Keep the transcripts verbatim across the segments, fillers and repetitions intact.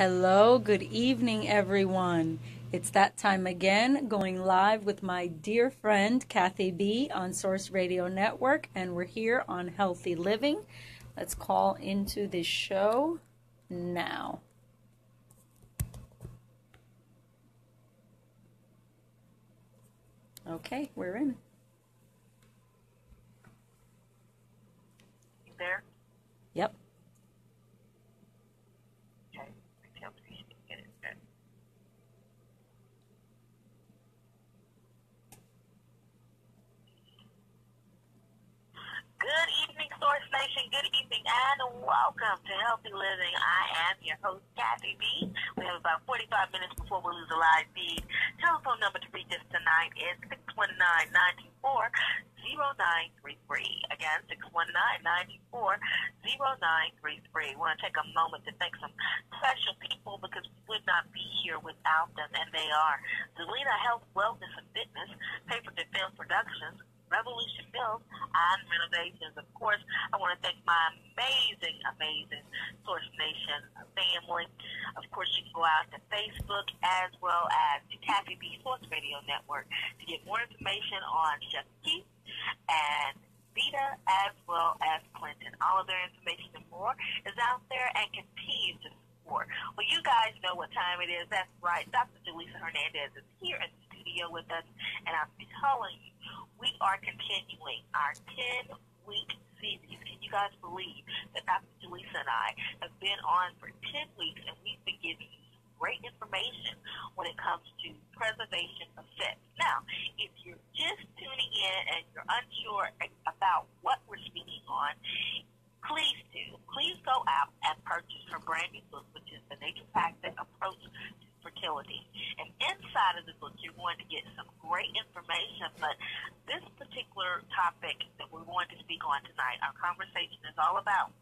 Hello, good evening, everyone. It's that time again, going live with my dear friend Kathy B on Source Radio Network, and we're here on Healthy Living. Let's call into this show now. Okay, we're in. You there? Yep. Good evening, Source Nation. Good evening, and welcome to Healthy Living. I am your host, Kathy B. We have about forty-five minutes before we lose the live feed. Telephone number to reach us tonight is six one nine, nine four, zero nine three three. Again, six one nine, nine four, zero nine three three. We want to take a moment to thank some special people because we would not be here without them, and they are Delina Health, Wellness, and Fitness, Paper to Film Productions, Revolution Bills on Renovations. Of course, I want to thank my amazing, amazing Source Nation family. Of course, you can go out to Facebook as well as the Kathy B Source Radio Network to get more information on Jeff Keith and Vita as well as Clinton. All of their information and more is out there and continues to support. Well, you guys know what time it is. That's right. Doctor Julissa Hernandez is here in the studio with us, and I'm telling you, we are continuing our ten-week series. Can you guys believe that Doctor Julissa and I have been on for ten weeks, and we've been giving you great information when it comes to preservation of sex. Now, if you're just tuning in and you're unsure about what we're speaking on, please do. Please go out and purchase her brand new book, which is The Naturopathic Approach to Fertility. And inside of the book, you're going to get some great information, but this particular topic that we're going to speak on tonight, our conversation is all about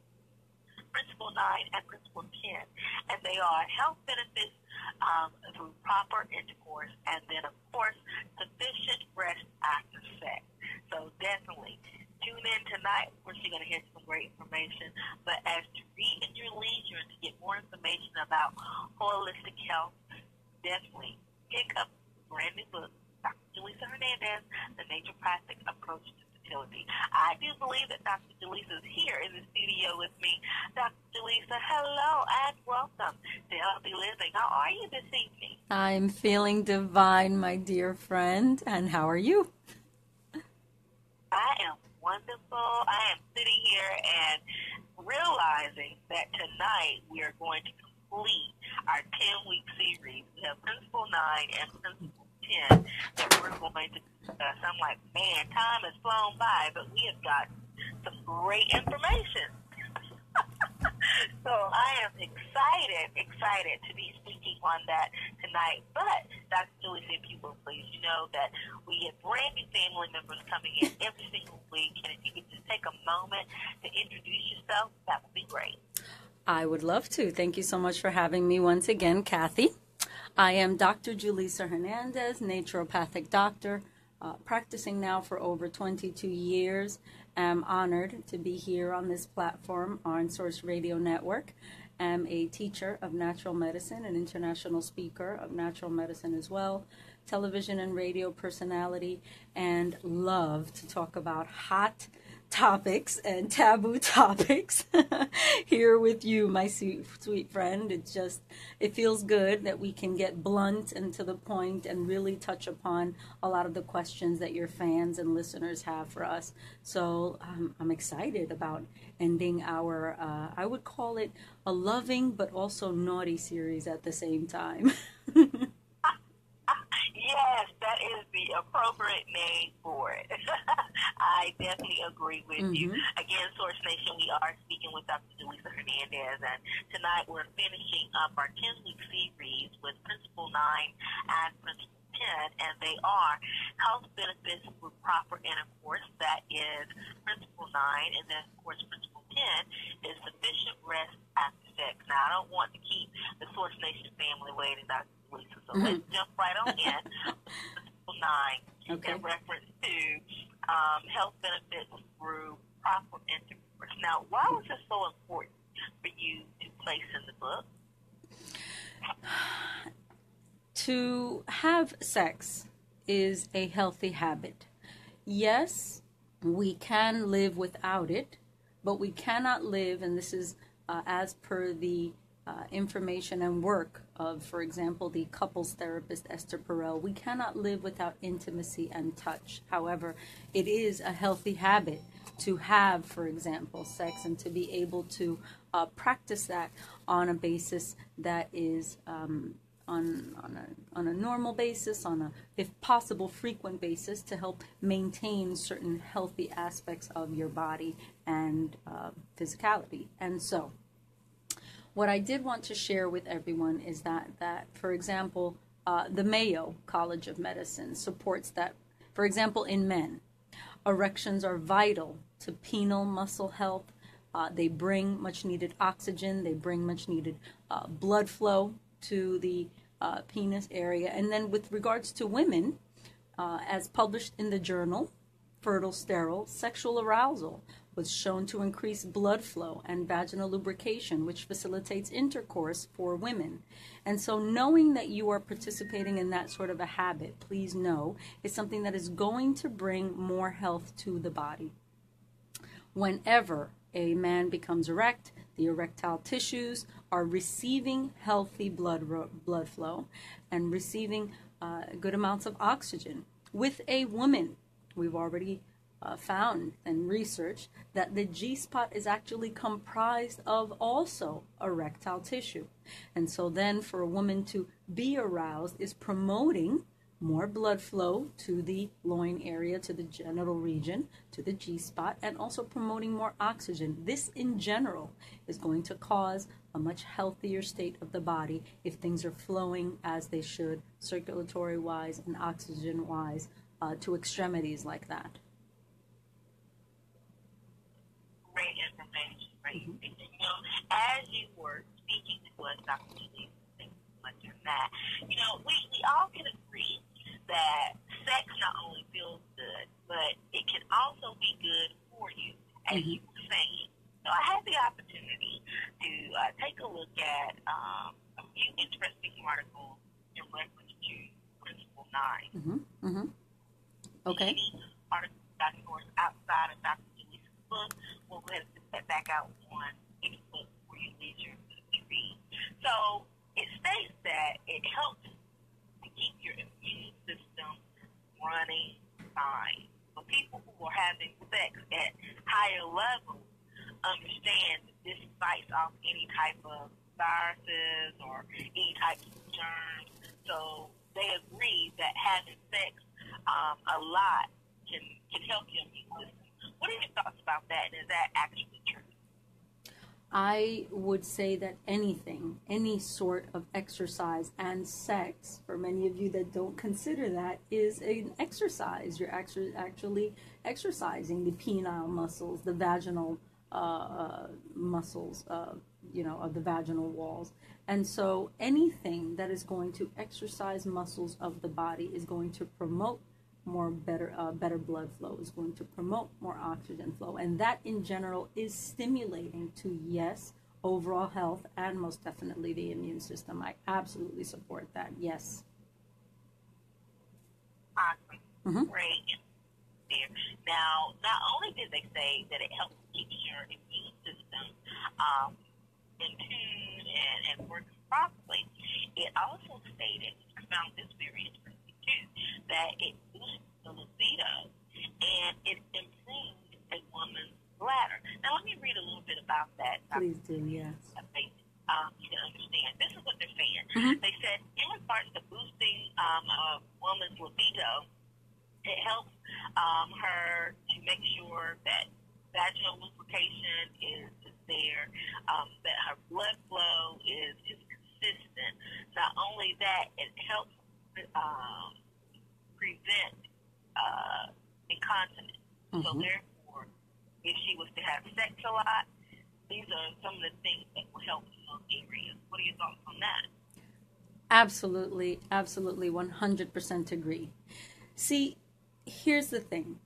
Principle nine and Principle ten, and they are health benefits um, through proper intercourse, and then, of course, sufficient rest after sex. So definitely tune in tonight. Of course, you're going to hear some great information, but as to read in your leisure to get more information about holistic health, definitely pick up a brand new book, Doctor Julissa Hernandez, The Naturopathic Approach to Fertility. I do believe that Doctor Julissa is here in the studio with me. Doctor Julissa, hello and welcome to Healthy Living. How are you this evening? I'm feeling divine, my dear friend. And how are you? I am wonderful. I am sitting here and realizing that tonight we are going to complete our ten-week series. We have Principle nine and Principle ten that we're going to discuss. I'm like, man, time has flown by, but we have got some great information. So I am excited, excited to be speaking on that tonight. But, Doctor Julissa, if you will please, you know that we have brand new family members coming in every single week, and if you could just take a moment to introduce yourself, that would be great. I would love to. Thank you so much for having me once again, Kathy. I am Doctor Julissa Hernandez, naturopathic doctor, uh, practicing now for over twenty-two years. I'm honored to be here on this platform on Source Radio Network. I'm a teacher of natural medicine, an international speaker of natural medicine as well, television and radio personality, and love to talk about hot topics and taboo topics here with you, my sweet, sweet friend. It just, it feels good that we can get blunt and to the point and really touch upon a lot of the questions that your fans and listeners have for us. So um, I'm excited about ending our, uh, I would call it a loving but also naughty series at the same time. Yes, that is the appropriate name for it. I definitely agree with mm-hmm. you. Again, Source Nation, we are speaking with Doctor Julissa Hernandez, and tonight we're finishing up our ten-week series with Principle nine and Principle ten, and they are health benefits with proper intercourse. That is Principle nine, and then, of course, Principle ten is sufficient rest after sex. Now, I don't want to keep the Source Nation family waiting, Doctor Julissa, so let's jump right on in. Principle nine, okay, in reference to um, health benefits through proper intercourse. Now, why was this so important for you to place in the book? To have sex is a healthy habit. Yes, we can live without it, but we cannot live, and this is uh, as per the uh, information and work of, for example, the couples therapist Esther Perel, we cannot live without intimacy and touch. However, it is a healthy habit to have, for example, sex and to be able to uh, practice that on a basis that is um, on, on, a, on a normal basis, on a, if possible, frequent basis to help maintain certain healthy aspects of your body and uh, physicality. And so, what I did want to share with everyone is that, that for example, uh, the Mayo College of Medicine supports that, for example, in men, erections are vital to penile muscle health. Uh, they bring much needed oxygen, they bring much needed uh, blood flow to the uh, penis area. And then with regards to women, uh, as published in the journal, Fertile Sterile, sexual arousal was shown to increase blood flow and vaginal lubrication, which facilitates intercourse for women. And so knowing that you are participating in that sort of a habit, please know, is something that is going to bring more health to the body. Whenever a man becomes erect, the erectile tissues are receiving healthy blood, blood flow and receiving uh, good amounts of oxygen. With a woman, we've already Uh, found and researched that the G-spot is actually comprised of also erectile tissue. And so then for a woman to be aroused is promoting more blood flow to the loin area, to the genital region, to the G-spot, and also promoting more oxygen. This in general is going to cause a much healthier state of the body if things are flowing as they should, circulatory-wise and oxygen-wise, uh, to extremities like that. Great information, right? Mm-hmm. And, you know, as you were speaking to us, Doctor Julissa, thank you so much for that. You know, we, we all can agree that sex not only feels good, but it can also be good for you, as mm-hmm. you were saying. So I had the opportunity to uh, take a look at um, a few interesting articles in reference to Principle nine. Mm-hmm. Mm-hmm. Okay. Any articles about yours outside of Doctor Julissa's book, we'll go ahead and put that back out on any book where you need your to read. So it states that it helps to keep your immune system running fine. So people who are having sex at higher levels understand that this fights off any type of viruses or any type of germs. So they agree that having sex um, a lot can, can help your immune system. What are your thoughts about that, and is that actually true? I would say that anything, any sort of exercise and sex, for many of you that don't consider that, is an exercise. You're actually exercising the penile muscles, the vaginal uh, muscles, uh, you know, of the vaginal walls. And so anything that is going to exercise muscles of the body is going to promote more better uh, better blood flow, is going to promote more oxygen flow, and that in general is stimulating to, yes, overall health and most definitely the immune system. I absolutely support that. Yes. Awesome. Mm-hmm. Great. Now, not only did they say that it helps keep your immune system um, in tune and, and working properly, it also stated, I found this very interesting too, that it the libido, and it improved a woman's bladder. Now, let me read a little bit about that. Please do, yes. I think um, you can understand. This is what they're saying. Mm-hmm. They said, in regards to boosting um, a woman's libido, it helps um, her to make sure that vaginal lubrication is, is there, um, that her blood flow is, is consistent. Not only that, it helps um, prevent Uh, incontinence. Mm-hmm. So therefore, if she was to have sex a lot, these are some of the things that will help in those areas. What are your thoughts on that? Absolutely, absolutely, one hundred percent agree. See, here's the thing.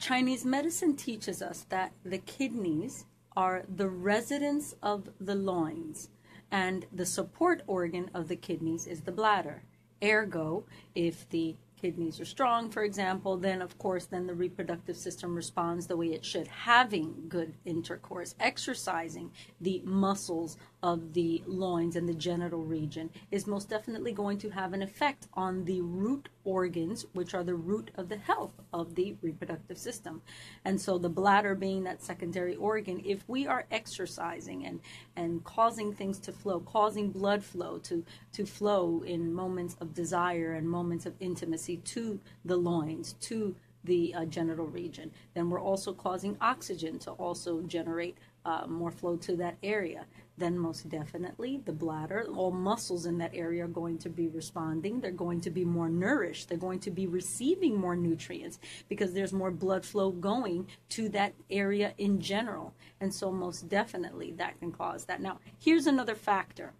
Chinese medicine teaches us that the kidneys are the residence of the loins. and the support organ of the kidneys is the bladder. Ergo, if the kidneys are strong, for example, then of course then the reproductive system responds the way it should, having good intercourse, exercising the muscles of the loins and the genital region is most definitely going to have an effect on the root organs, which are the root of the health of the reproductive system. And so the bladder being that secondary organ, if we are exercising and and causing things to flow, causing blood flow to to flow in moments of desire and moments of intimacy to the loins, to the uh, genital region, then we're also causing oxygen to also generate uh, more flow to that area. Then most definitely the bladder, all muscles in that area are going to be responding. They're going to be more nourished. They're going to be receiving more nutrients because there's more blood flow going to that area in general. And so most definitely that can cause that. Now, here's another factor.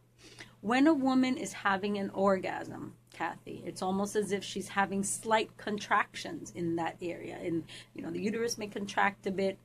When a woman is having an orgasm, Kathy, it's almost as if she's having slight contractions in that area. And, you know, the uterus may contract a bit.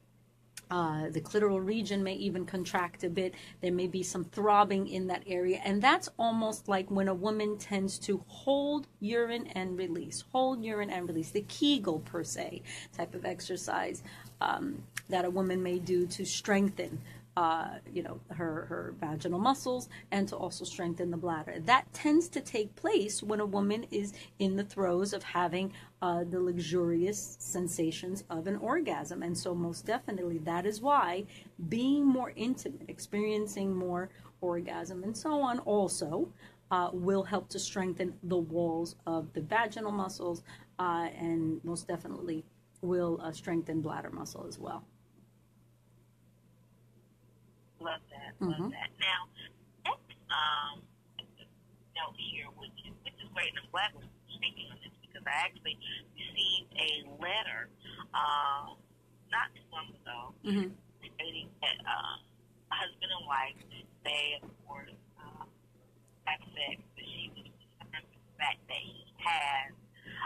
Uh, the clitoral region may even contract a bit. There may be some throbbing in that area. And that's almost like when a woman tends to hold urine and release, hold urine and release, the Kegel per se type of exercise um, that a woman may do to strengthen Uh, you know, her, her vaginal muscles and to also strengthen the bladder. That tends to take place when a woman is in the throes of having uh, the luxurious sensations of an orgasm. And so most definitely that is why being more intimate, experiencing more orgasm and so on also uh, will help to strengthen the walls of the vaginal muscles uh, and most definitely will uh, strengthen bladder muscle as well. Love that, love mm-hmm. that. Now, next um, note here, which is, which is great, and I'm glad we're speaking on this because I actually received a letter uh, not too long ago mm-hmm. stating that uh, a husband and wife, they, of course, uh, had sex, but she was concerned with the fact that he has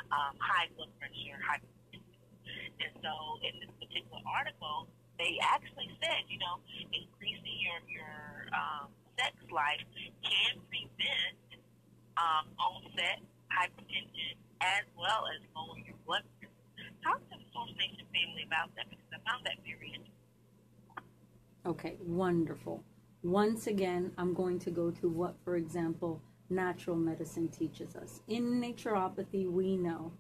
um, high blood pressure, high blood pressure. And so in this particular article, they actually said, you know, increasing your your um, sex life can prevent um, onset hypertension as well as lower your blood pressure. Talk to the Source Nation family about that because I found that very interesting. Okay, wonderful. Once again, I'm going to go to what, for example, natural medicine teaches us. In naturopathy, we know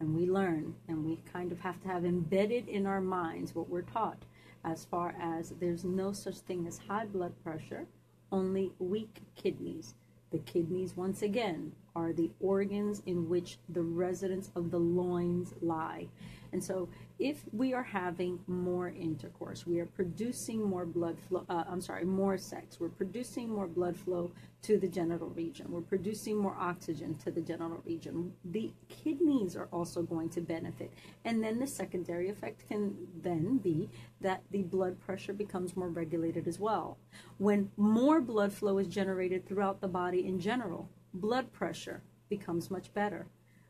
and we learn and we kind of have to have embedded in our minds what we're taught. As far as there's no such thing as high blood pressure, only weak kidneys. The kidneys, once again, are the organs in which the residence of the loins lie. And so if we are having more intercourse, we are producing more blood flow, uh, I'm sorry, more sex, we're producing more blood flow to the genital region, we're producing more oxygen to the genital region. The kidneys are also going to benefit. And then the secondary effect can then be that the blood pressure becomes more regulated as well. When more blood flow is generated throughout the body in general, blood pressure becomes much better.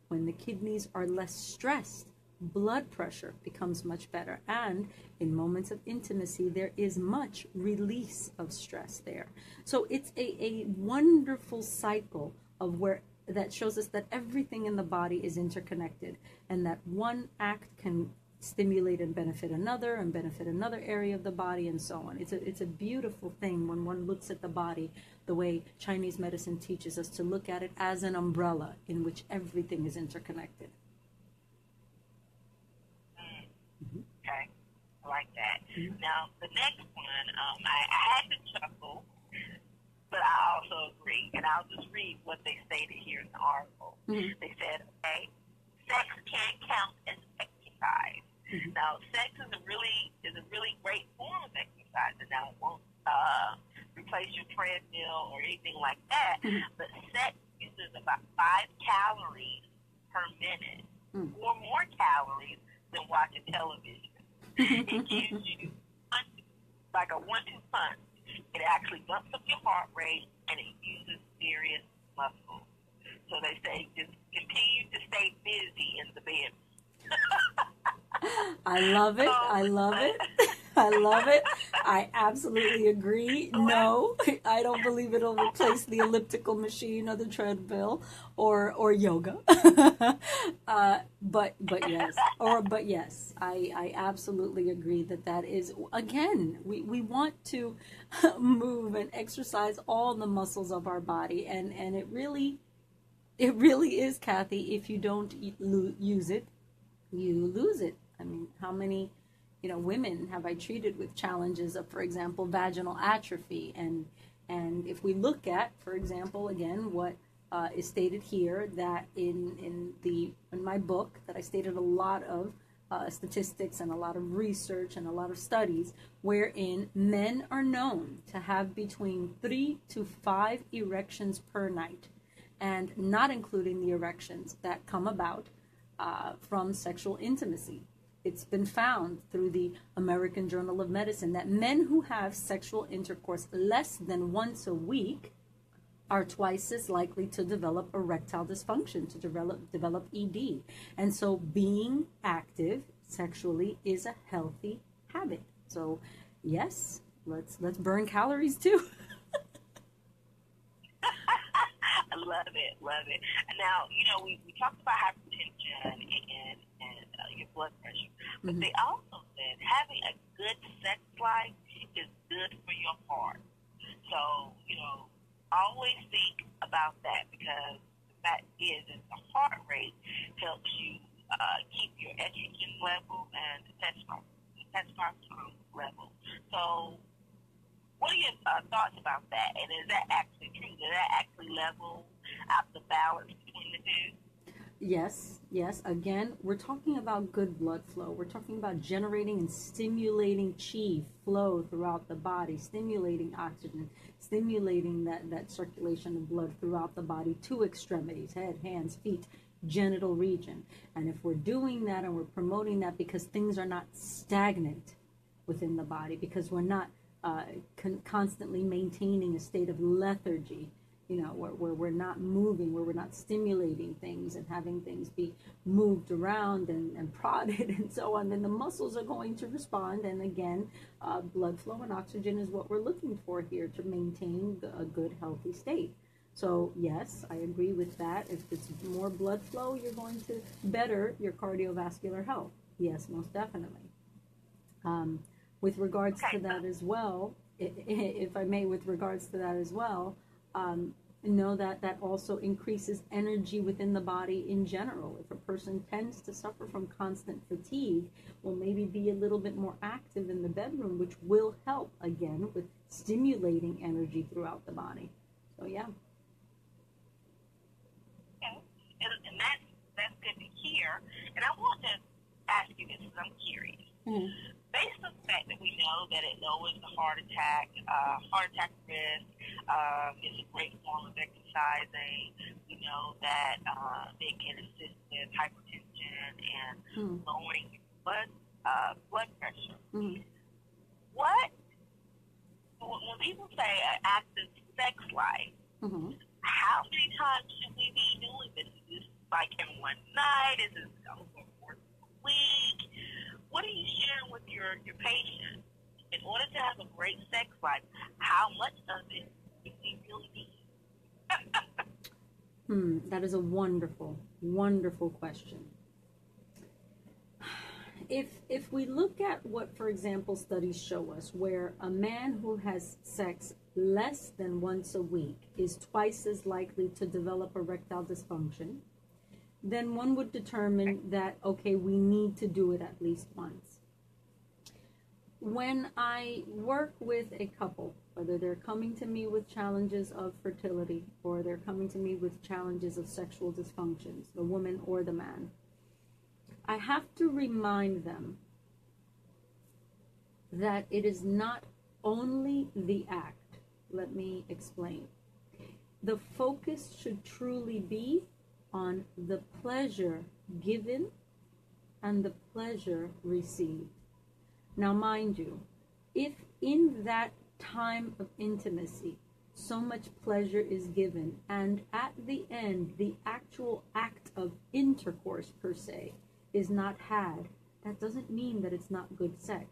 When the kidneys are less stressed, blood pressure becomes much better, and in moments of intimacy there is much release of stress there. So it's a, a wonderful cycle of where that shows us that everything in the body is interconnected and that one act can stimulate and benefit another and benefit another area of the body and so on. It's a, it's a beautiful thing when one looks at the body the way Chinese medicine teaches us to look at it as an umbrella in which everything is interconnected. Like that. Mm-hmm. Now, the next one, um, I, I had to chuckle, but I also agree, and I'll just read what they stated here in the article. Mm-hmm. They said, okay, sex can count as exercise. Mm-hmm. Now, sex is a really is a really great form of exercise, and now it won't uh, replace your treadmill or anything like that, mm-hmm. but sex uses about five calories per minute, mm-hmm. or more calories than watching television. It gives you like a one-two punch. It actually bumps up your heart rate, and it uses serious muscles. So they say just continue to stay busy in the bed. I love it. So, I love it. I love it. I absolutely agree. No, I don't believe it'll replace the elliptical machine or the treadmill or or yoga. uh, but but yes, or but yes, I, I absolutely agree that that is, again, we, we want to move and exercise all the muscles of our body, and, and it really it really is, Kathy, if you don't use it, you lose it. I mean, how many, you know, women have I treated with challenges of, for example, vaginal atrophy? And and if we look at, for example, again, what uh, is stated here, that in in the in my book that I stated a lot of uh, statistics and a lot of research and a lot of studies, wherein men are known to have between three to five erections per night, and not including the erections that come about uh, from sexual intimacy. It's been found through the American Journal of Medicine that men who have sexual intercourse less than once a week are twice as likely to develop erectile dysfunction, to develop, develop E D. And so being active sexually is a healthy habit. So yes, let's let's burn calories too. I love it, love it. Now, you know, we, we talked about hypertension and and uh, your blood pressure, but mm-hmm. they also said having a good sex life is good for your heart. So, you know, always think about that, because the fact is that the heart rate helps you uh, keep your estrogen level and the testosterone level. So what are your uh, thoughts about that? And is that actually true? Does that actually level out the balance between the two? Yes, yes. Again, we're talking about good blood flow. We're talking about generating and stimulating chi flow throughout the body, stimulating oxygen, stimulating that, that circulation of blood throughout the body to extremities, head, hands, feet, genital region. And if we're doing that and we're promoting that, because things are not stagnant within the body, because we're not Uh, con- constantly maintaining a state of lethargy, you know, where, where we're not moving, where we're not stimulating things and having things be moved around and, and prodded and so on, then the muscles are going to respond. And again, uh, blood flow and oxygen is what we're looking for here to maintain a good, healthy state. So yes, I agree with that. If it's more blood flow, you're going to better your cardiovascular health. Yes, most definitely. Um, With regards to that as well, if I may, with regards to that as well, um, know that that also increases energy within the body in general. If a person tends to suffer from constant fatigue, will maybe be a little bit more active in the bedroom, which will help, again, with stimulating energy throughout the body. So, yeah. Okay. And, and that's, that's good to hear. And I want to ask you this because I'm curious. Mm-hmm. Based on the fact that we know that it lowers the heart attack, uh, heart attack risk, um, it's a great form of exercising. We know that uh, it can assist with hypertension and mm. lowering blood uh, blood pressure. Mm. What when people say an active sex life, mm-hmm. how many times should we be doing this? Is this like in one night? Is this over for a week? What are you sharing with your, your patient? In order to have a great sex life, how much of it do we really need? hmm, that is a wonderful, wonderful question. If, if we look at what, for example, studies show us, where a man who has sex less than once a week is twice as likely to develop erectile dysfunction, then one would determine that, okay, we need to do it at least once. When I work with a couple, whether they're coming to me with challenges of fertility or they're coming to me with challenges of sexual dysfunctions, the woman or the man, I have to remind them that it is not only the act. Let me explain. The focus should truly be on the pleasure given and the pleasure received. Now, mind you, if in that time of intimacy so much pleasure is given, and at the end the actual act of intercourse per se is not had, that doesn't mean that it's not good sex.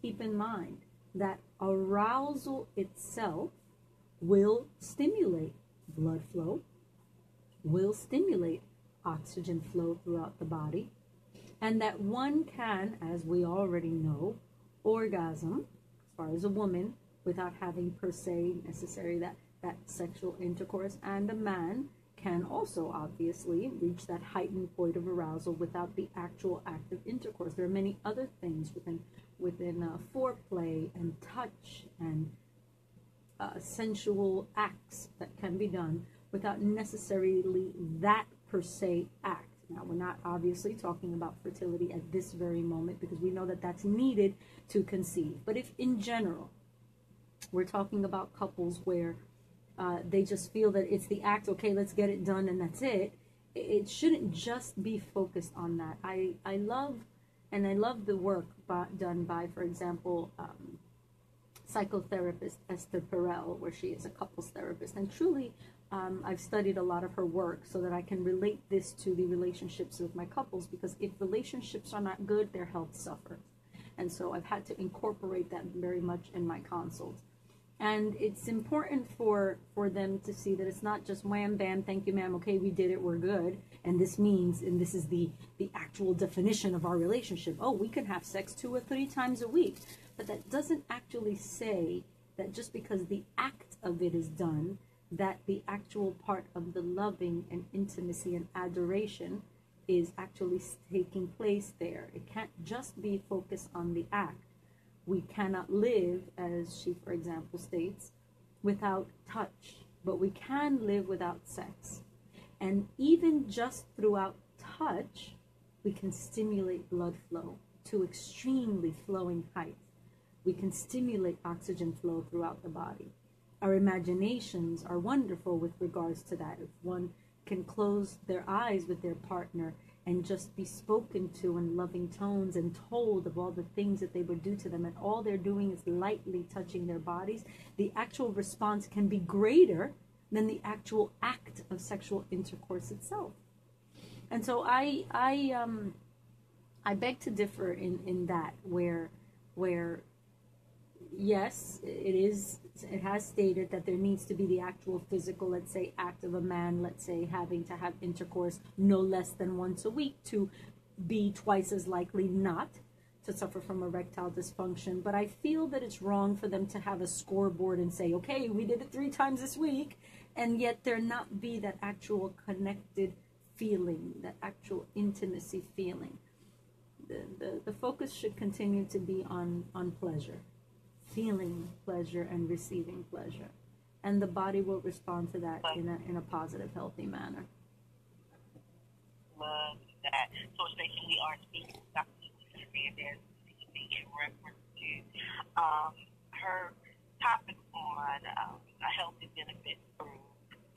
keep in mind that arousal itself will stimulate blood flow, will stimulate oxygen flow throughout the body, and that one can, as we already know, orgasm, as far as a woman, without having per se necessary that, that sexual intercourse, and a man can also obviously reach that heightened point of arousal without the actual act of intercourse. There are many other things within within uh, foreplay and touch and uh, sensual acts that can be done without necessarily that per se act. Now, we're not obviously talking about fertility at this very moment because we know that that's needed to conceive. But if in general, we're talking about couples where uh, they just feel that it's the act, okay, let's get it done and that's it, it shouldn't just be focused on that. I, I love, and I love the work by, done by, for example, um, psychotherapist Esther Perel, where she is a couples therapist, and truly, Um, I've studied a lot of her work so that I can relate this to the relationships with my couples, because if relationships are not good, their health suffers. And so I've had to incorporate that very much in my consults. And it's important for, for them to see that it's not just wham, bam, thank you, ma'am, okay, we did it, we're good. And this means, and this is the, the actual definition of our relationship, oh, we can have sex two or three times a week. But that doesn't actually say that just because the act of it is done, that the actual part of the loving and intimacy and adoration is actually taking place there. It can't just be focused on the act. We cannot live, as she, for example, states, without touch, but we can live without sex. And even just throughout touch, we can stimulate blood flow to extremely flowing heights. We can stimulate oxygen flow throughout the body. Our imaginations are wonderful with regards to that. If one can close their eyes with their partner and just be spoken to in loving tones and told of all the things that they would do to them, and all they're doing is lightly touching their bodies, the actual response can be greater than the actual act of sexual intercourse itself. And so I, I, um, I beg to differ in, in that, where, where, yes, it is. It has stated that there needs to be the actual physical, let's say, act of a man, let's say, having to have intercourse no less than once a week to be twice as likely not to suffer from erectile dysfunction. But I feel that it's wrong for them to have a scoreboard and say, okay, we did it three times this week, and yet there not be that actual connected feeling, that actual intimacy feeling. The, the, the focus should continue to be on, on pleasure. Feeling pleasure and receiving pleasure, and the body will respond to that in a in a positive, healthy manner. Love that. Source Station, we are speaking to Doctor Julissa Hernandez in reference to um, her topic on um, a healthy benefit through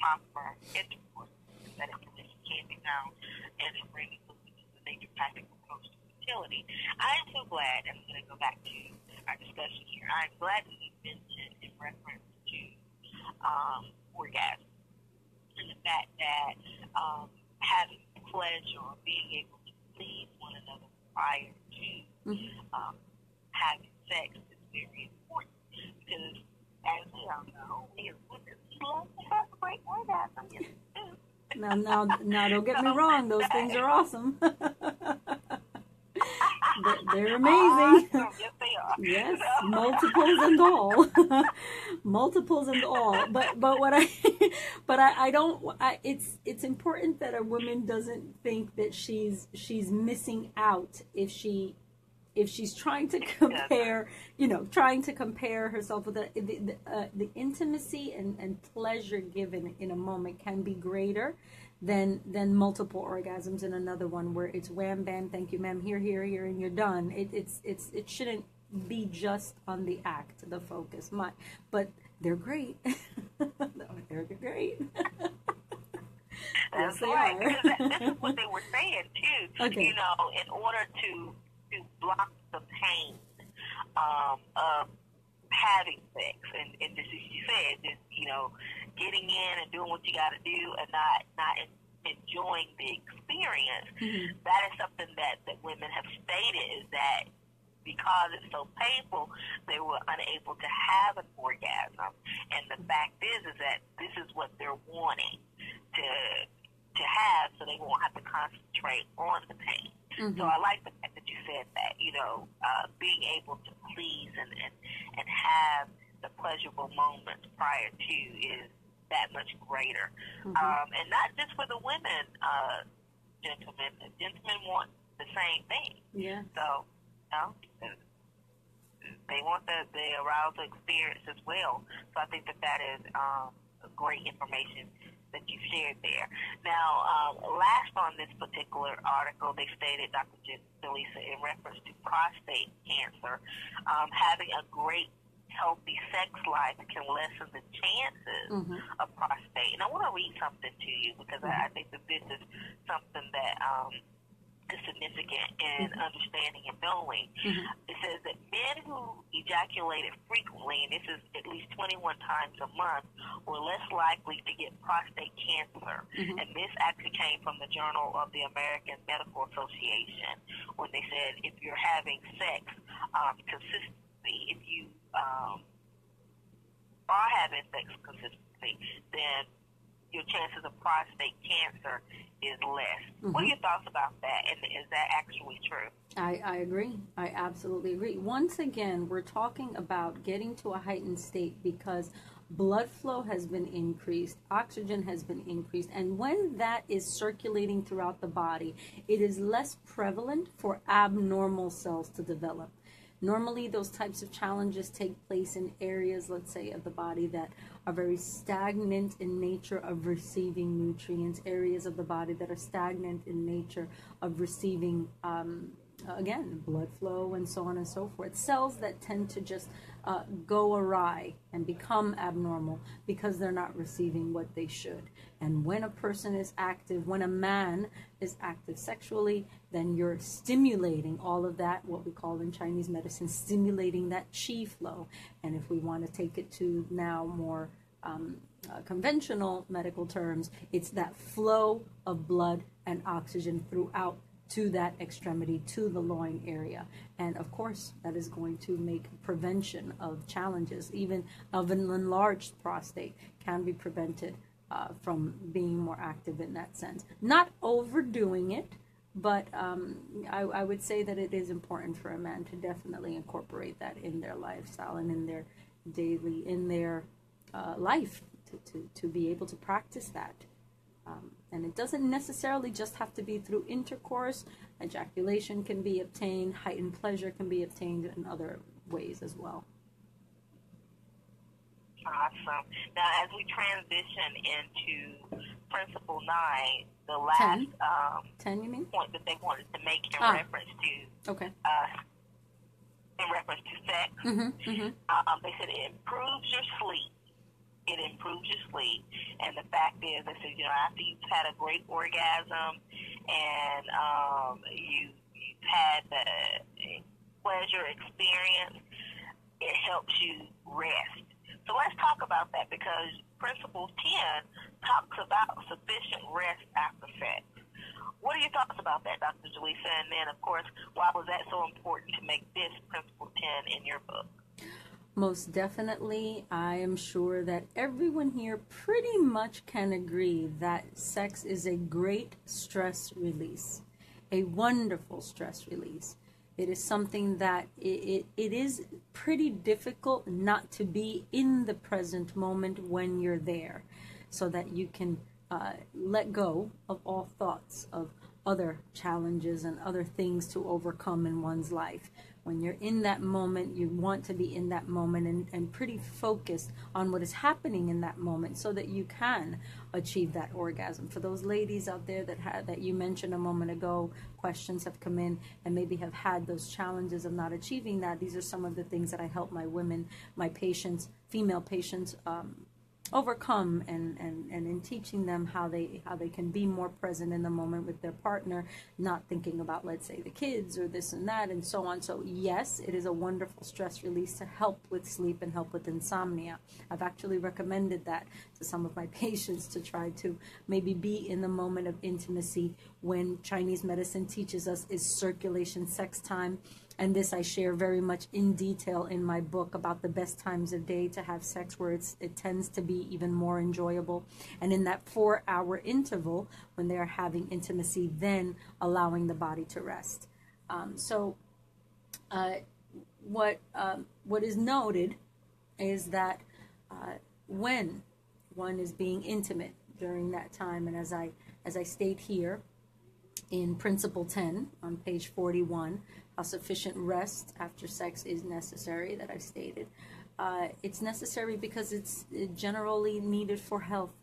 proper intercourse, that information can be found and it brings us to the naturopathic approach to fertility. I am so glad. I'm going to go back to our discussion here. I'm glad that you mentioned in reference to um, orgasm and the fact that um, having pleasure or being able to please one another prior to um, having sex is very important, because as we all know, we as women love to have a great orgasm. Yes, we do. Now, now, now, don't get me wrong. Those things are awesome. They're amazing. Awesome. Yes, they are. Yes, multiples and all, multiples and all. But but what I, but I, I don't. I, it's it's important that a woman doesn't think that she's she's missing out if she, if she's trying to compare, you know, trying to compare herself with the the the, uh, the intimacy and and pleasure given in a moment can be greater Than, than multiple orgasms in another one where it's wham, bam, thank you, ma'am, here, here, here, and you're done. It, it's, it's, it shouldn't be just on the act, the focus. My, but they're great. They're great. That's yes, they right. Are. Because that, this is what they were saying, too. Okay. You know, in order to, to block the pain um, of having sex, and, and this is what you said, this, you know, getting in and doing what you got to do and not, not enjoying the experience, mm-hmm. that is something that, that women have stated is that because it's so painful, they were unable to have an orgasm. And the fact is, is that this is what they're wanting to to have, so they won't have to concentrate on the pain. Mm-hmm. So I like the fact that you said that, you know, uh, being able to please and, and, and have the pleasurable moments prior to is that much greater. Mm-hmm. Um, and not just for the women, uh, gentlemen. The gentlemen want the same thing. Yeah. So, you know, they want the, the arousal experience as well. So I think that that is um, great information that you shared there. Now, um, last on this particular article, they stated, Doctor Julissa, in reference to prostate cancer, um, having a great, healthy sex life can lessen the chances mm-hmm. of prostate. And I want to read something to you because mm-hmm. I, I think that this is something that um, is significant in mm-hmm. understanding and knowing. Mm-hmm. It says that men who ejaculated frequently, and this is at least twenty-one times a month, were less likely to get prostate cancer. Mm-hmm. And this actually came from the Journal of the American Medical Association, when they said if you're having sex um, consistently, if you um, are having sex consistently, then your chances of prostate cancer is less. Mm-hmm. What are your thoughts about that, and is that actually true? I, I agree. I absolutely agree. Once again, we're talking about getting to a heightened state because blood flow has been increased, oxygen has been increased, and when that is circulating throughout the body, it is less prevalent for abnormal cells to develop. Normally, those types of challenges take place in areas, let's say, of the body that are very stagnant in nature of receiving nutrients, areas of the body that are stagnant in nature of receiving, um, again, blood flow and so on and so forth. Cells that tend to just uh, go awry and become abnormal because they're not receiving what they should. And when a person is active, when a man is active sexually, then you're stimulating all of that, what we call in Chinese medicine, stimulating that qi flow. And if we want to take it to now more um, uh, conventional medical terms, it's that flow of blood and oxygen throughout to that extremity, to the loin area. And of course, that is going to make prevention of challenges, even of an enlarged prostate, can be prevented uh, from being more active in that sense. Not overdoing it, but um, I, I would say that it is important for a man to definitely incorporate that in their lifestyle and in their daily, in their uh, life, to, to, to be able to practice that. Um, and it doesn't necessarily just have to be through intercourse. Ejaculation can be obtained, heightened pleasure can be obtained in other ways as well. Awesome. Now, as we transition into Principle nine, the last Ten? Um, Ten, you mean? point that they wanted to make in ah. reference to okay. uh, in reference to sex, mm-hmm, mm-hmm. Um, they said it improves your sleep. It improves your sleep, and the fact is, they said, you know, after you've had a great orgasm and um, you, you've had the pleasure experience, it helps you rest. So let's talk about that, because Principle ten talks about sufficient rest after sex. What are your thoughts about that, Doctor Julissa? And then, of course, why was that so important to make this Principle ten in your book? Most definitely. I am sure that everyone here pretty much can agree that sex is a great stress release, a wonderful stress release. It is something that it, it, it is pretty difficult not to be in the present moment when you're there, so that you can uh, let go of all thoughts of other challenges and other things to overcome in one's life. When you're in that moment, you want to be in that moment and, and pretty focused on what is happening in that moment so that you can achieve that orgasm. For those ladies out there that had, that you mentioned a moment ago, questions have come in and maybe have had those challenges of not achieving that. These are some of the things that I help my women, my patients, female patients, um, overcome, and, and, and in teaching them how they how they can be more present in the moment with their partner, not thinking about, let's say, the kids or this and that and so on. So yes, it is a wonderful stress release to help with sleep and help with insomnia. I've actually recommended that for some of my patients to try to maybe be in the moment of intimacy when Chinese medicine teaches us is circulation sex time. And this I share very much in detail in my book about the best times of day to have sex, where it's, it tends to be even more enjoyable. And in that four-hour interval, when they are having intimacy, then allowing the body to rest. Um, so uh, what, um, what is noted is that uh, when one is being intimate during that time, and as I, as I state here in Principle ten on page forty-one, how sufficient rest after sex is necessary, that I've stated. Uh, it's necessary because it's generally needed for health.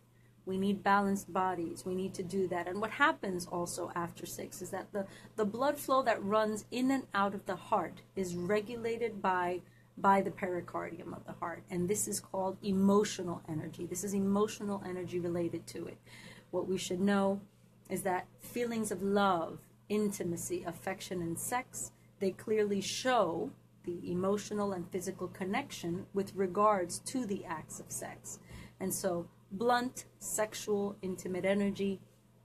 We need balanced bodies. We need to do that. And what happens also after sex is that the, the blood flow that runs in and out of the heart is regulated by, by the pericardium of the heart. And this is called emotional energy. This is emotional energy related to it. What we should know is that feelings of love, intimacy, affection, and sex, they clearly show the emotional and physical connection with regards to the acts of sex. And so blunt, sexual, intimate energy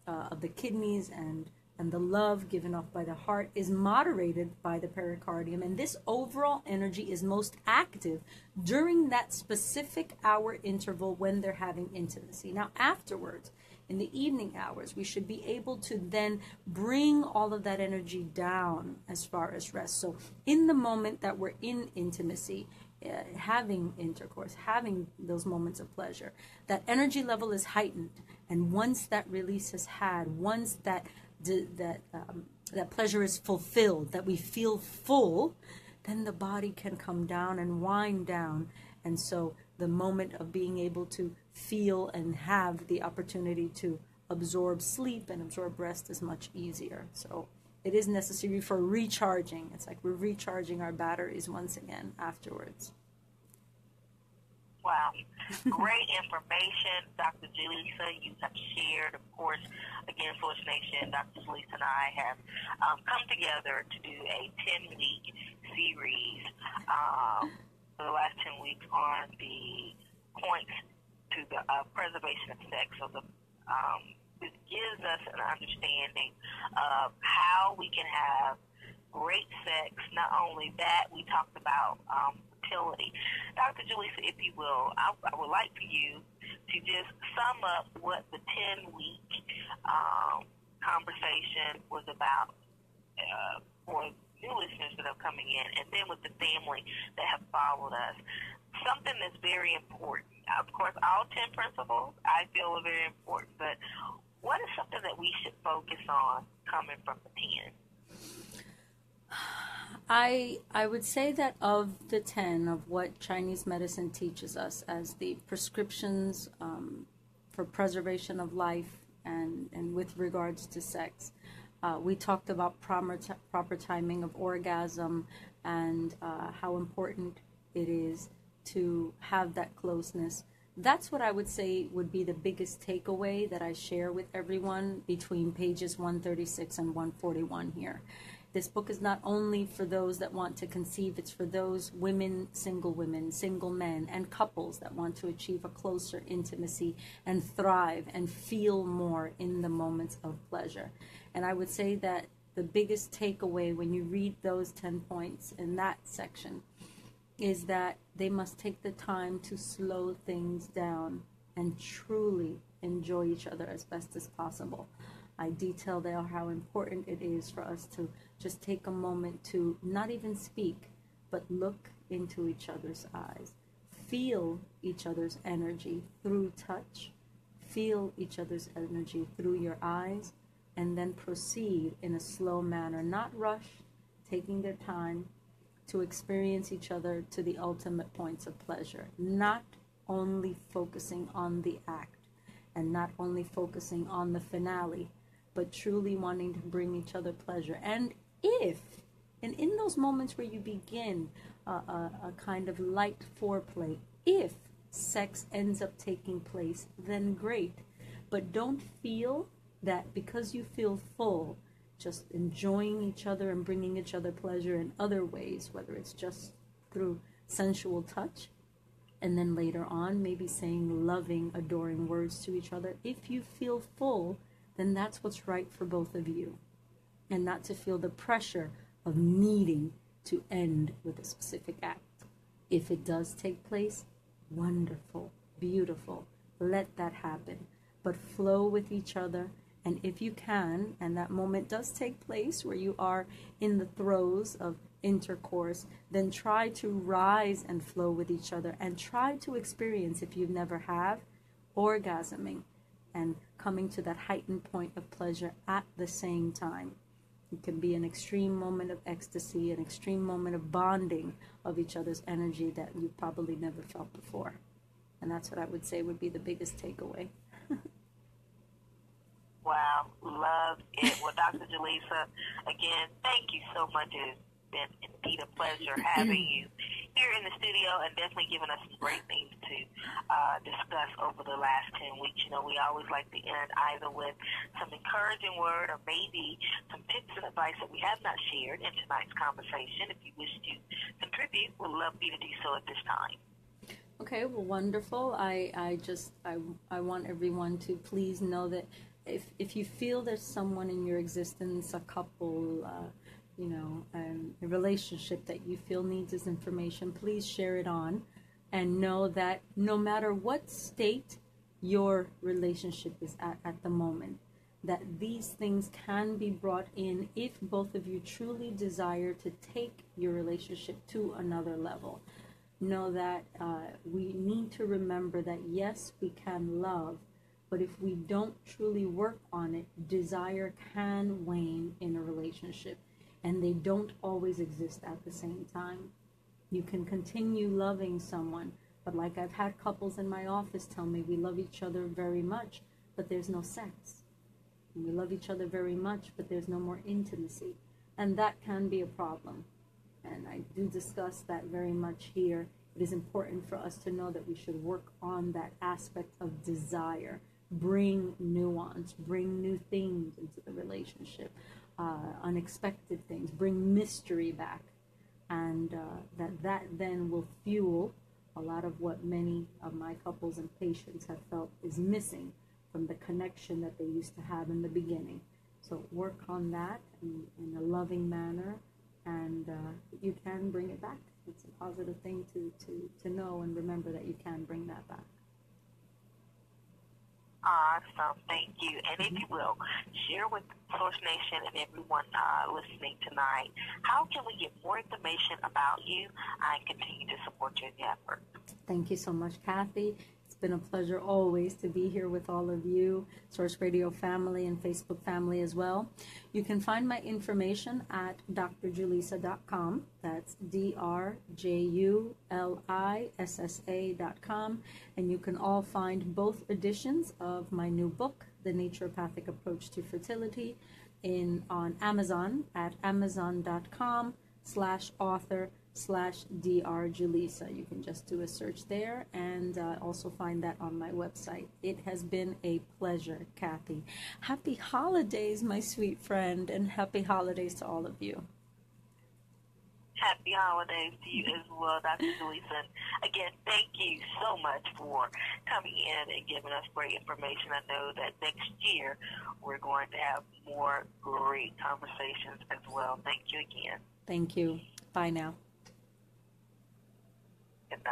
uh, of the kidneys and, and the love given off by the heart is moderated by the pericardium. And this overall energy is most active during that specific hour interval when they're having intimacy. Now, afterwards, in the evening hours, we should be able to then bring all of that energy down as far as rest. So in the moment that we're in intimacy, uh, having intercourse, having those moments of pleasure, that energy level is heightened. And once that release is had, once that, that, um, that pleasure is fulfilled, that we feel full, then the body can come down and wind down. And so the moment of being able to feel and have the opportunity to absorb sleep and absorb rest is much easier. So it is necessary for recharging. It's like we're recharging our batteries once again afterwards. Wow. Great information, Doctor Julissa. You have shared, of course, again, Source Nation, Doctor Julissa and I have um, come together to do a ten-week series um, for the last ten weeks on the points to the uh, preservation of sex. So the, um, this gives us an understanding of how we can have great sex. Not only that, we talked about um, fertility. Doctor Julissa, if you will, I, I would like for you to just sum up what the ten-week um, conversation was about uh, for new listeners that are coming in, and then with the family that have followed us. Something that's very important. Of course, all ten principles I feel are very important, but what is something that we should focus on coming from the ten? I, I would say that of the ten, of what Chinese medicine teaches us as the prescriptions um, for preservation of life and, and with regards to sex, uh, we talked about proper, t proper timing of orgasm and uh, how important it is to have that closeness. That's what I would say would be the biggest takeaway that I share with everyone between pages one thirty-six and one forty-one here. This book is not only for those that want to conceive, it's for those women, single women, single men, and couples that want to achieve a closer intimacy and thrive and feel more in the moments of pleasure. And I would say that the biggest takeaway when you read those ten points in that section is that they must take the time to slow things down and truly enjoy each other as best as possible. I detail there how important it is for us to just take a moment to not even speak, but look into each other's eyes, feel each other's energy through touch, feel each other's energy through your eyes, and then proceed in a slow manner, not rush, taking their time, to experience each other to the ultimate points of pleasure, not only focusing on the act and not only focusing on the finale, but truly wanting to bring each other pleasure. And if, and in those moments where you begin a, a, a kind of light foreplay, if sex ends up taking place, then great. But don't feel that because you feel full, just enjoying each other and bringing each other pleasure in other ways, whether it's just through sensual touch and then later on maybe saying loving, adoring words to each other. If you feel full, then that's what's right for both of you, and not to feel the pressure of needing to end with a specific act. If it does take place, wonderful, beautiful, let that happen, but flow with each other. And if you can, and that moment does take place where you are in the throes of intercourse, then try to rise and flow with each other, and try to experience, if you never have, orgasming and coming to that heightened point of pleasure at the same time. It can be an extreme moment of ecstasy, an extreme moment of bonding of each other's energy that you probably never felt before. And that's what I would say would be the biggest takeaway. Wow, love it. Well, Doctor Julissa, again, thank you so much. It has been indeed a pleasure having you here in the studio, and definitely giving us some great things to uh, discuss over the last ten weeks. You know, we always like to end either with some encouraging word or maybe some tips and advice that we have not shared in tonight's conversation. If you wish to contribute, we'd love for you to do so at this time. Okay, well, wonderful. I, I just, I, I want everyone to please know that If if you feel there's someone in your existence, a couple, uh, you know, um, a relationship that you feel needs this information, please share it on, and know that no matter what state your relationship is at at the moment, that these things can be brought in if both of you truly desire to take your relationship to another level. Know that uh, we need to remember that, yes, we can love, but if we don't truly work on it, desire can wane in a relationship, and they don't always exist at the same time. You can continue loving someone, but like I've had couples in my office tell me, we love each other very much, but there's no sex. And we love each other very much, but there's no more intimacy. And that can be a problem. And I do discuss that very much here. It is important for us to know that we should work on that aspect of desire. Bring nuance, bring new things into the relationship, uh, unexpected things, bring mystery back, and uh, that that then will fuel a lot of what many of my couples and patients have felt is missing from the connection that they used to have in the beginning. So work on that in, in a loving manner, and uh, you can bring it back. It's a positive thing to, to, to know and remember that you can bring that back. Awesome. Thank you. And if you will, share with Source Nation and everyone uh, listening tonight, how can we get more information about you and continue to support you in the effort? Thank you so much, Kathy. It's been a pleasure always to be here with all of you, Source Radio family and Facebook family as well. You can find my information at D R Julissa dot com. That's D R J U L I S S A dot com. And you can all find both editions of my new book, The Naturopathic Approach to Fertility, in on Amazon at Amazon.com slash author. slash drjulissa. You can just do a search there, and uh, also find that on my website. It has been a pleasure, Kathy. Happy holidays, my sweet friend, and happy holidays to all of you. Happy holidays to you as well, Doctor Julissa. Again, thank you so much for coming in and giving us great information. I know that next year we're going to have more great conversations as well. Thank you again. Thank you. Bye now. Goodbye.